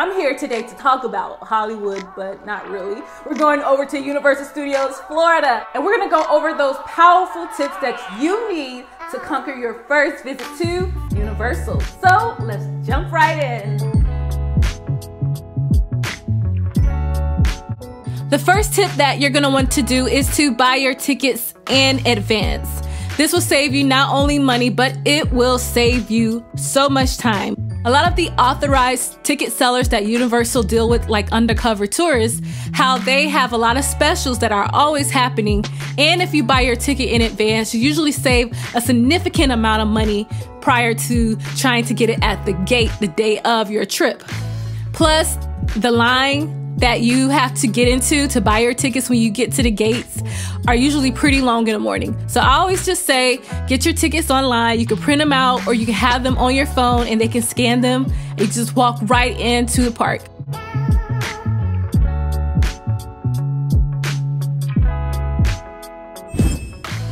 I'm here today to talk about Hollywood, but not really. We're going over to Universal Studios, Florida, and we're gonna go over those powerful tips that you need to conquer your first visit to Universal. So let's jump right in. The first tip that you're gonna want to do is to buy your tickets in advance. This will save you not only money, but it will save you so much time. A lot of the authorized ticket sellers that Universal deal with, like Undercover Tourist, how they have a lot of specials that are always happening. And if you buy your ticket in advance, you usually save a significant amount of money prior to trying to get it at the gate the day of your trip. Plus, the line that you have to get into to buy your tickets when you get to the gates are usually pretty long in the morning. So I always just say, get your tickets online. You can print them out or you can have them on your phone and they can scan them. You just walk right into the park.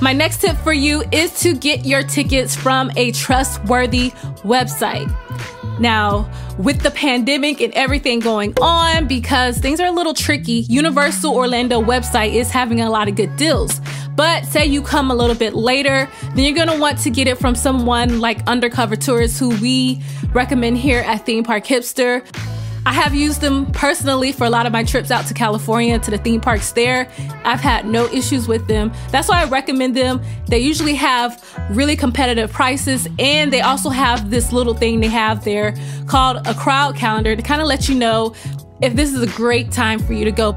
My next tip for you is to get your tickets from a trustworthy website. Now, with the pandemic and everything going on, because things are a little tricky, Universal Orlando website is having a lot of good deals. But say you come a little bit later, then you're gonna want to get it from someone like Undercover Tourist, who we recommend here at Theme Park Hipster. I have used them personally for a lot of my trips out to California, to the theme parks there. I've had no issues with them. That's why I recommend them. They usually have really competitive prices, and they also have this little thing they have there called a crowd calendar to kind of let you know if this is a great time for you to go.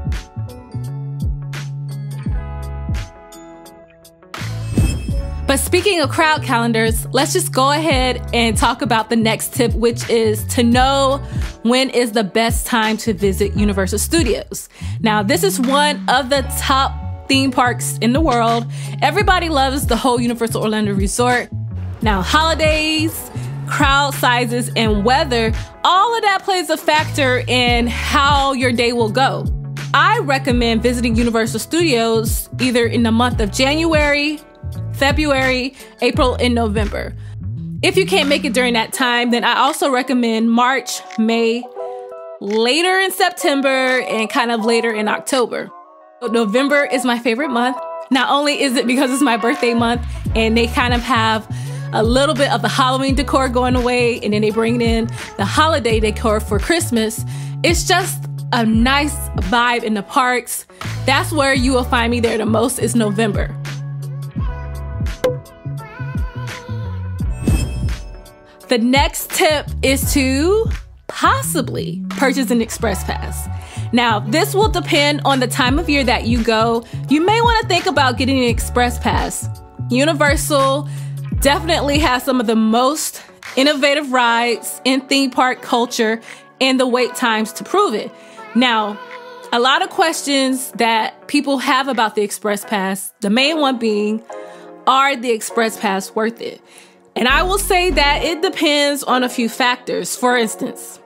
But speaking of crowd calendars, let's just go ahead and talk about the next tip, which is to know when is the best time to visit Universal Studios. Now, this is one of the top theme parks in the world. Everybody loves the whole Universal Orlando Resort. Now, holidays, crowd sizes, and weather, all of that plays a factor in how your day will go. I recommend visiting Universal Studios either in the month of January, February, April, and November. If you can't make it during that time, then I also recommend March, May, later in September, and kind of later in October. November is my favorite month. Not only is it because it's my birthday month, and they kind of have a little bit of the Halloween decor going away, and then they bring in the holiday decor for Christmas. It's just a nice vibe in the parks. That's where you will find me there the most, is November. The next tip is to possibly purchase an express pass. Now, this will depend on the time of year that you go. You may want to think about getting an express pass. Universal definitely has some of the most innovative rides in theme park culture, and the wait times to prove it. Now, a lot of questions that people have about the express pass, the main one being, are the express pass worth it? And I will say that it depends on a few factors. For instance,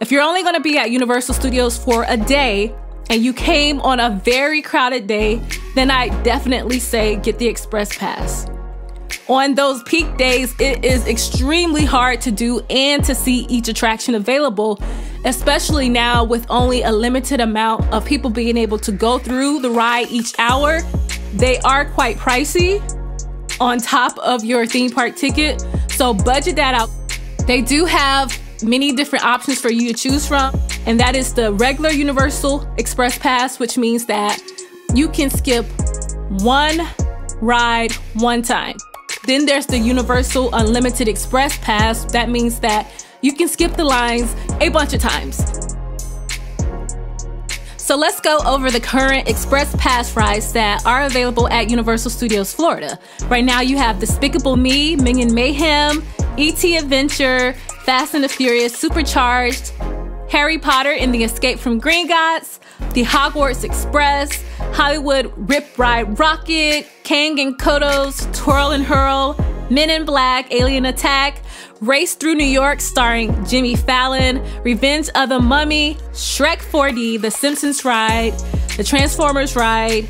if you're only going to be at Universal Studios for a day and you came on a very crowded day, then I definitely say get the express pass. On those peak days, it is extremely hard to do and to see each attraction available, especially now with only a limited amount of people being able to go through the ride each hour. They are quite pricey on top of your theme park ticket, so budget that out. They do have many different options for you to choose from, and that is the regular Universal Express Pass, which means that you can skip one ride one time. Then there's the Universal Unlimited Express Pass. That means that you can skip the lines a bunch of times. So let's go over the current Express Pass rides that are available at Universal Studios Florida. Right now you have Despicable Me, Minion Mayhem, E.T. Adventure, Fast and the Furious Supercharged, Harry Potter and the Escape from Gringotts, the Hogwarts Express, Hollywood Rip Ride Rocket, Kang and Koto's Twirl and Hurl, Men in Black Alien Attack, Race Through New York Starring Jimmy Fallon, Revenge of the Mummy, Shrek 4D, The Simpsons Ride, The Transformers Ride,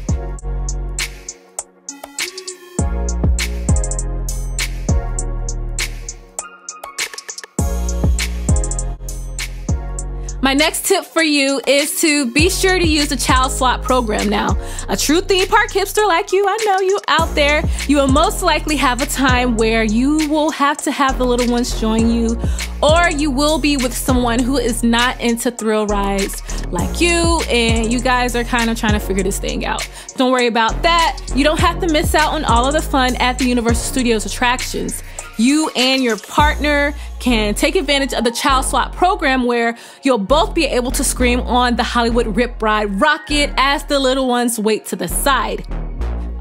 My next tip for you is to be sure to use the child slot program now. A true theme park hipster like you, I know you out there, you will most likely have a time where you will have to have the little ones join you, or you will be with someone who is not into thrill rides like you, and you guys are kind of trying to figure this thing out. Don't worry about that. You don't have to miss out on all of the fun at the Universal Studios attractions. You and your partner can take advantage of the child swap program, where you'll both be able to scream on the Hollywood Rip Ride Rocket as the little ones wait to the side.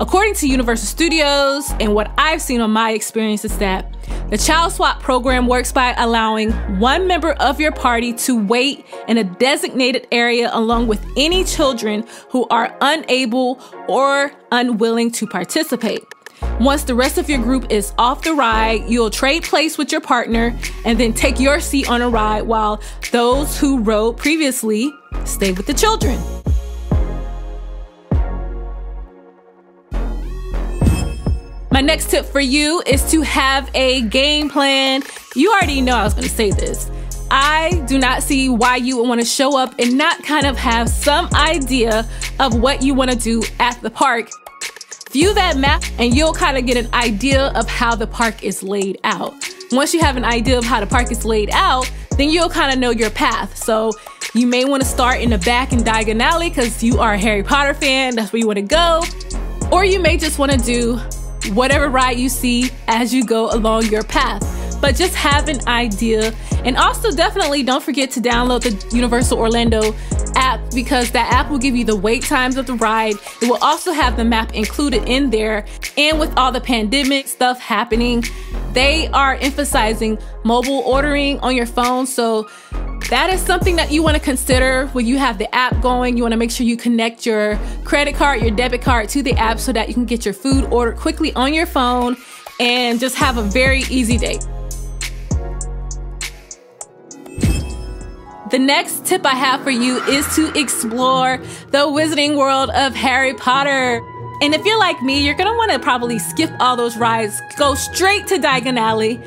According to Universal Studios and what I've seen on my experience is that the child swap program works by allowing one member of your party to wait in a designated area along with any children who are unable or unwilling to participate. Once the rest of your group is off the ride, you'll trade place with your partner and then take your seat on a ride while those who rode previously stay with the children. My next tip for you is to have a game plan. You already know I was going to say this. I do not see why you would want to show up and not kind of have some idea of what you want to do at the park. View that map and you'll kind of get an idea of how the park is laid out. Once you have an idea of how the park is laid out, then you'll kind of know your path. So you may want to start in the back in Diagon Alley because you are a Harry Potter fan, that's where you want to go. Or you may just want to do whatever ride you see as you go along your path. But just have an idea. And also definitely don't forget to download the Universal Orlando app, because that app will give you the wait times of the ride. It will also have the map included in there. And with all the pandemic stuff happening, they are emphasizing mobile ordering on your phone. So that is something that you want to consider when you have the app going. You want to make sure you connect your credit card, your debit card to the app so that you can get your food ordered quickly on your phone and just have a very easy day. The next tip I have for you is to explore the Wizarding World of Harry Potter. And if you're like me, you're gonna wanna probably skip all those rides, go straight to Diagon Alley,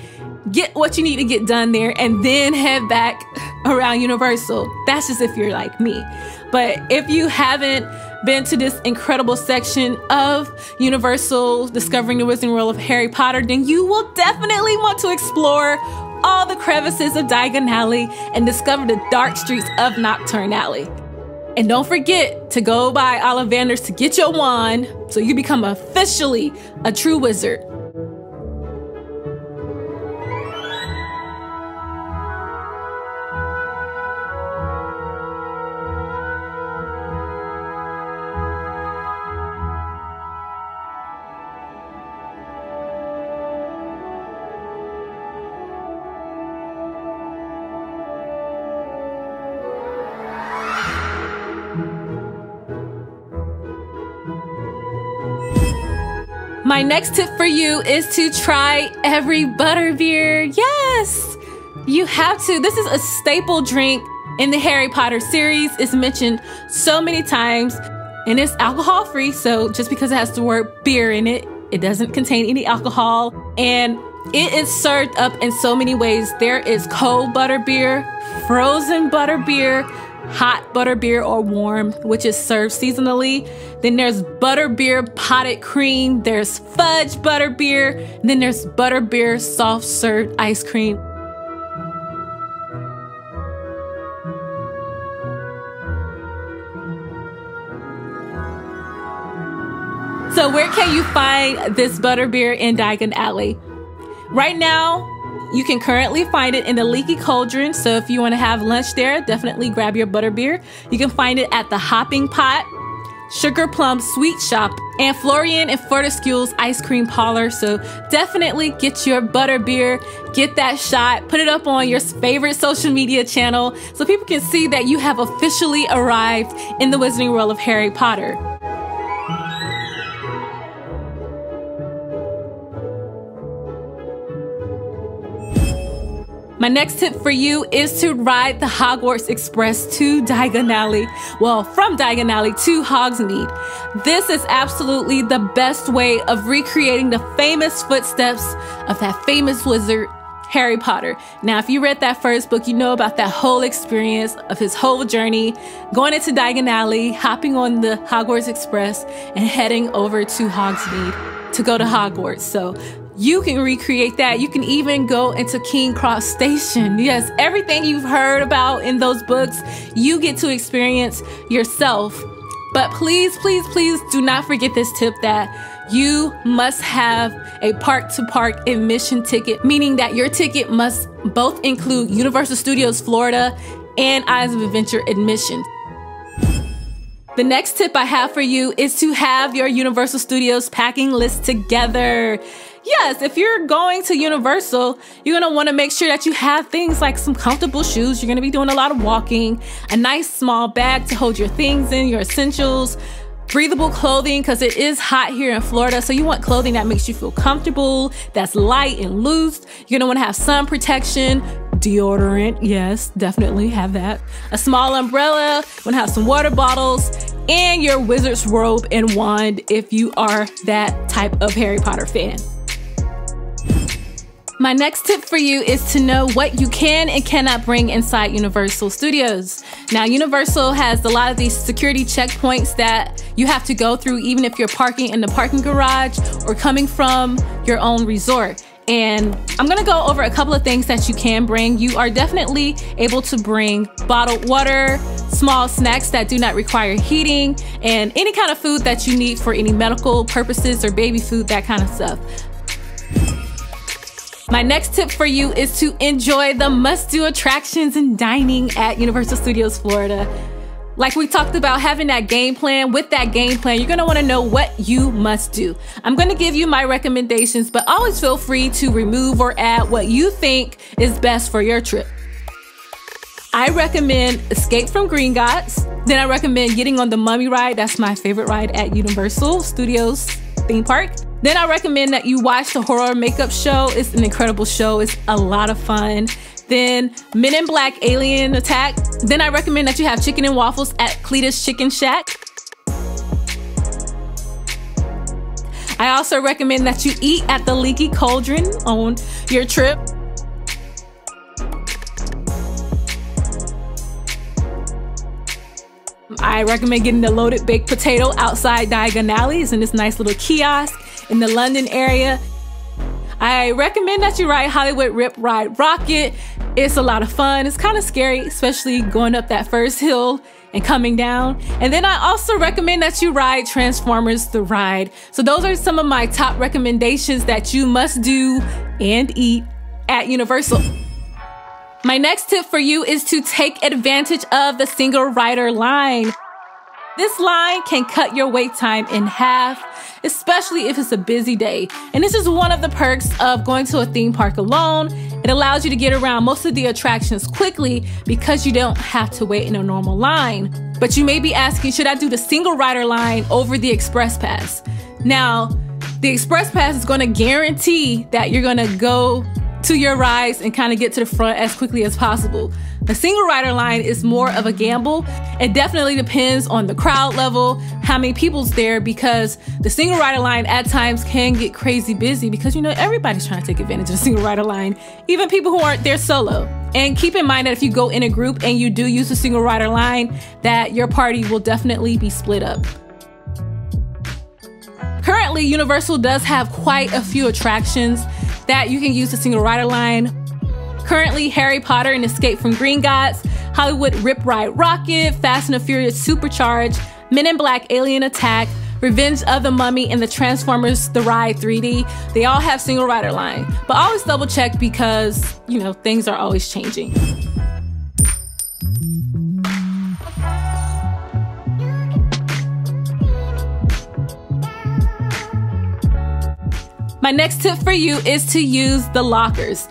get what you need to get done there, and then head back around Universal. That's just if you're like me. But if you haven't been to this incredible section of Universal, discovering the Wizarding World of Harry Potter, then you will definitely want to explore all the crevices of Diagon Alley and discover the dark streets of Knockturn Alley. And don't forget to go by Ollivander's to get your wand so you become officially a true wizard. My next tip for you is to try every butterbeer. Yes, you have to. This is a staple drink in the Harry Potter series. It's mentioned so many times and it's alcohol free. So just because it has the word beer in it, it doesn't contain any alcohol, and it is served up in so many ways. There is cold butterbeer, frozen butterbeer, hot butterbeer or warm, which is served seasonally. Then there's butterbeer potted cream, there's fudge butterbeer, then there's butterbeer soft served ice cream. So where can you find this butterbeer in Diagon Alley? Right now, you can currently find it in the Leaky Cauldron, so if you want to have lunch there, definitely grab your butterbeer. You can find it at the Hopping Pot, Sugar Plum Sweet Shop, and Florian and Fortescue's Ice Cream Parlor. So definitely get your butterbeer, get that shot, put it up on your favorite social media channel so people can see that you have officially arrived in the Wizarding World of Harry Potter. My next tip for you is to ride the Hogwarts Express to Diagon Alley. Well, from Diagon Alley to Hogsmeade. This is absolutely the best way of recreating the famous footsteps of that famous wizard, Harry Potter. Now, if you read that first book, you know about that whole experience of his whole journey, going into Diagon Alley, hopping on the Hogwarts Express, and heading over to Hogsmeade to go to Hogwarts. So you can recreate that. You can even go into King Cross Station. Yes, everything you've heard about in those books, you get to experience yourself. But please, please, please do not forget this tip that you must have a park-to-park admission ticket, meaning that your ticket must both include Universal Studios Florida and Eyes of Adventure admission. The next tip I have for you is to have your Universal Studios packing list together. Yes, if you're going to Universal, you're going to want to make sure that you have things like some comfortable shoes. You're going to be doing a lot of walking, a nice small bag to hold your things in, your essentials, breathable clothing, because it is hot here in Florida. So you want clothing that makes you feel comfortable, that's light and loose. You're going to want to have sun protection, deodorant. Yes, definitely have that. A small umbrella, you want to have some water bottles, and your wizard's robe and wand if you are that type of Harry Potter fan. My next tip for you is to know what you can and cannot bring inside Universal Studios. Now, Universal has a lot of these security checkpoints that you have to go through even if you're parking in the parking garage or coming from your own resort. And I'm gonna go over a couple of things that you can bring. You are definitely able to bring bottled water, small snacks that do not require heating, and any kind of food that you need for any medical purposes or baby food, that kind of stuff. My next tip for you is to enjoy the must-do attractions and dining at Universal Studios Florida. Like we talked about, having that game plan. With that game plan, you're gonna wanna know what you must do. I'm gonna give you my recommendations, but always feel free to remove or add what you think is best for your trip. I recommend Escape from Gringotts. Then I recommend getting on the Mummy ride. That's my favorite ride at Universal Studios theme park. Then I recommend that you watch the horror makeup show. It's an incredible show. It's a lot of fun. Then Men in Black Alien Attack. Then I recommend that you have chicken and waffles at Cletus Chicken Shack. I also recommend that you eat at the Leaky Cauldron on your trip. I recommend getting the loaded baked potato outside Diagon Alley. It's in this nice little kiosk in the London area. I recommend that you ride Hollywood Rip Ride Rocket. It's a lot of fun. It's kind of scary, especially going up that first hill and coming down. And then I also recommend that you ride Transformers The Ride. So those are some of my top recommendations that you must do and eat at Universal. My next tip for you is to take advantage of the single rider line. This line can cut your wait time in half, especially if it's a busy day. And this is one of the perks of going to a theme park alone. It allows you to get around most of the attractions quickly because you don't have to wait in a normal line. But you may be asking, should I do the single rider line over the express pass? Now, the express pass is going to guarantee that you're going to go to your rides and kind of get to the front as quickly as possible. The single rider line is more of a gamble. It definitely depends on the crowd level, how many people's there, because the single rider line at times can get crazy busy because, you know, everybody's trying to take advantage of the single rider line, even people who aren't there solo. And keep in mind that if you go in a group and you do use the single rider line, that your party will definitely be split up. Currently, Universal does have quite a few attractions that you can use the single rider line. Currently, Harry Potter and Escape from Gringotts, Hollywood Rip Ride Rocket, Fast and the Furious Supercharged, Men in Black Alien Attack, Revenge of the Mummy, and the Transformers The Ride 3D. They all have single rider line, but always double check because, you know, things are always changing. My next tip for you is to use the lockers.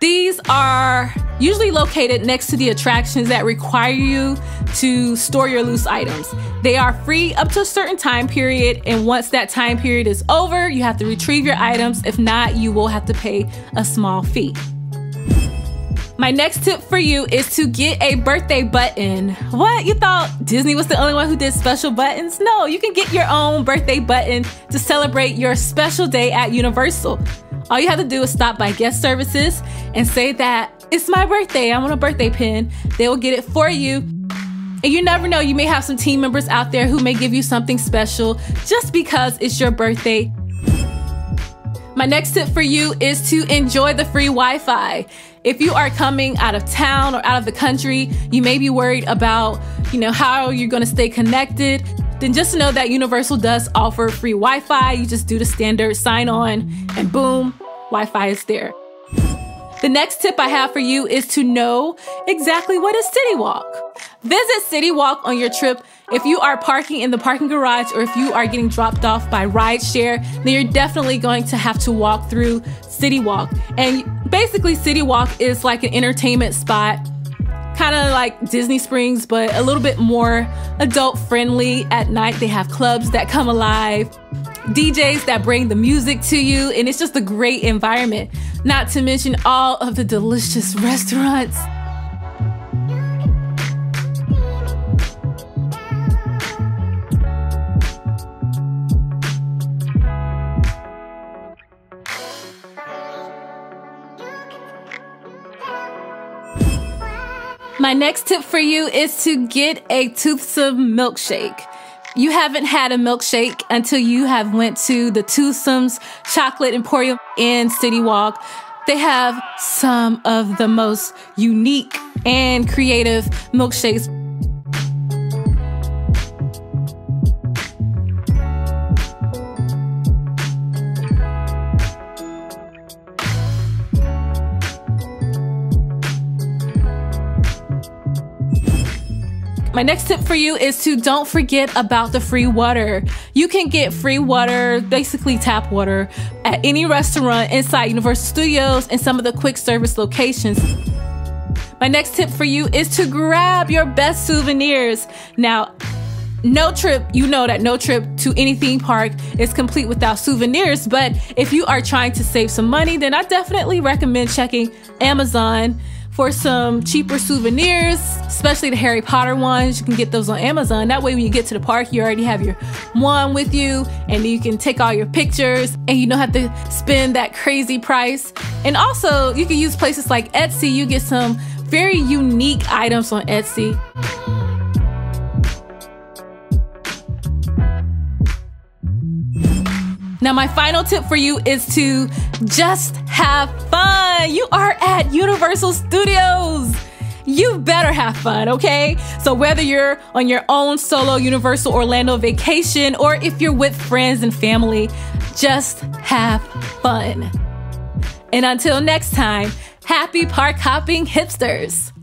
These are usually located next to the attractions that require you to store your loose items. They are free up to a certain time period, and once that time period is over, you have to retrieve your items. If not, you will have to pay a small fee. My next tip for you is to get a birthday button. What? You thought Disney was the only one who did special buttons? No, you can get your own birthday button to celebrate your special day at Universal. All you have to do is stop by guest services and say that it's my birthday, I want a birthday pin. They will get it for you. And you never know, you may have some team members out there who may give you something special just because it's your birthday. My next tip for you is to enjoy the free Wi-Fi. If you are coming out of town or out of the country, you may be worried about, how you're gonna stay connected. Then just know that Universal does offer free Wi-Fi. You just do the standard sign on and boom, Wi-Fi is there. The next tip I have for you is to know exactly what is CityWalk. Visit CityWalk on your trip. If you are parking in the parking garage or if you are getting dropped off by rideshare, then you're definitely going to have to walk through CityWalk. And basically CityWalk is like an entertainment spot, kind of like Disney Springs, but a little bit more adult friendly at night. They have clubs that come alive, DJs that bring the music to you, and it's just a great environment. Not to mention all of the delicious restaurants. My next tip for you is to get a Toothsome milkshake. You haven't had a milkshake until you have went to the Toothsome Chocolate Emporium in CityWalk. They have some of the most unique and creative milkshakes. My next tip for you is to don't forget about the free water. You can get free water, basically tap water, at any restaurant inside Universal Studios and some of the quick service locations. My next tip for you is to grab your best souvenirs. Now, no trip, you know that no trip to any theme park is complete without souvenirs, but if you are trying to save some money, then I definitely recommend checking Amazon for some cheaper souvenirs, especially the Harry Potter ones. You can get those on Amazon. That way when you get to the park, you already have your one with you and you can take all your pictures and you don't have to spend that crazy price. And also you can use places like Etsy. You get some very unique items on Etsy. Now, my final tip for you is to just have fun. You are at Universal Studios. You better have fun, okay? So whether you're on your own solo Universal Orlando vacation or if you're with friends and family, just have fun. And until next time, happy park hopping hipsters.